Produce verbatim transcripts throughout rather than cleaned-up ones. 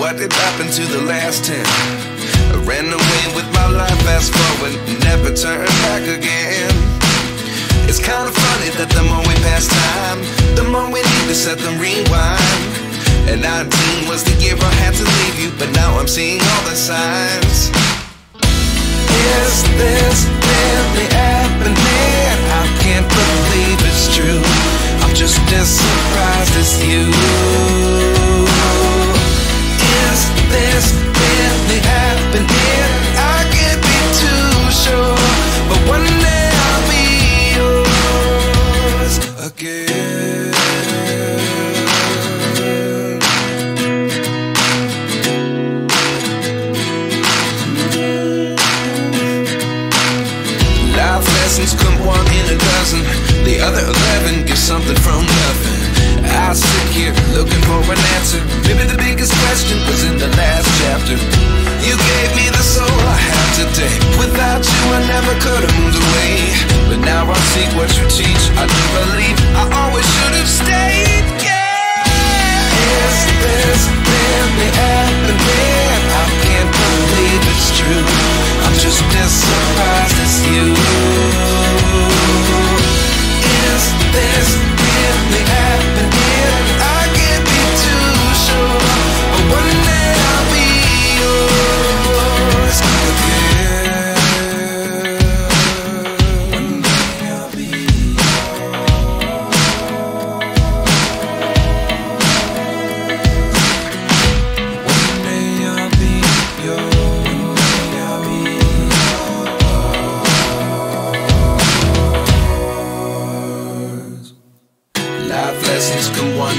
What did happen to the last ten? I ran away with my life, fast forward, never turn back again. It's kind of funny that the more we pass time, the more we need to set them rewind. And nineteen was the year I had to leave you, but now I'm seeing all the signs. Is this really happening? I can't believe it's true. I'm just as surprised as you. Is this really happening? I can't be too sure, but one day I'll be yours again. Come one in a dozen, the other eleven get something from nothing. I sit here looking for an answer. Maybe the biggest question was in the last chapter. You gave me the soul I have today. Without you I never could have moved away. But now I see what you teach. I do believe I always should have stayed. Yeah. Is this really happening? I can't believe it's true. I'm just as surprised as you. Is this really happening? I can't be too sure, but one day I'll be yours again. One day I'll be yours. One day I'll be yours. Lessons come one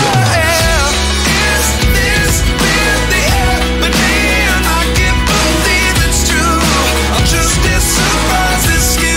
yours. Is this really happening? I can't believe it's true. I'm just as surprised as you.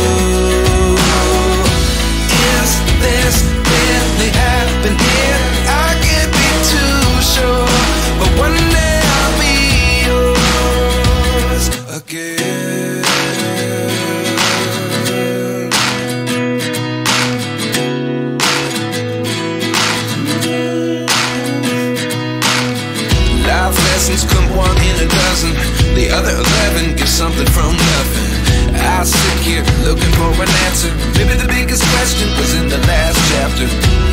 Is this really happening? I can't be too sure, but one day I'll be yours again. Life lessons come one in a dozen, the other eleven get something from nothing. I sit here looking for an answer. Maybe the biggest question was in the last chapter.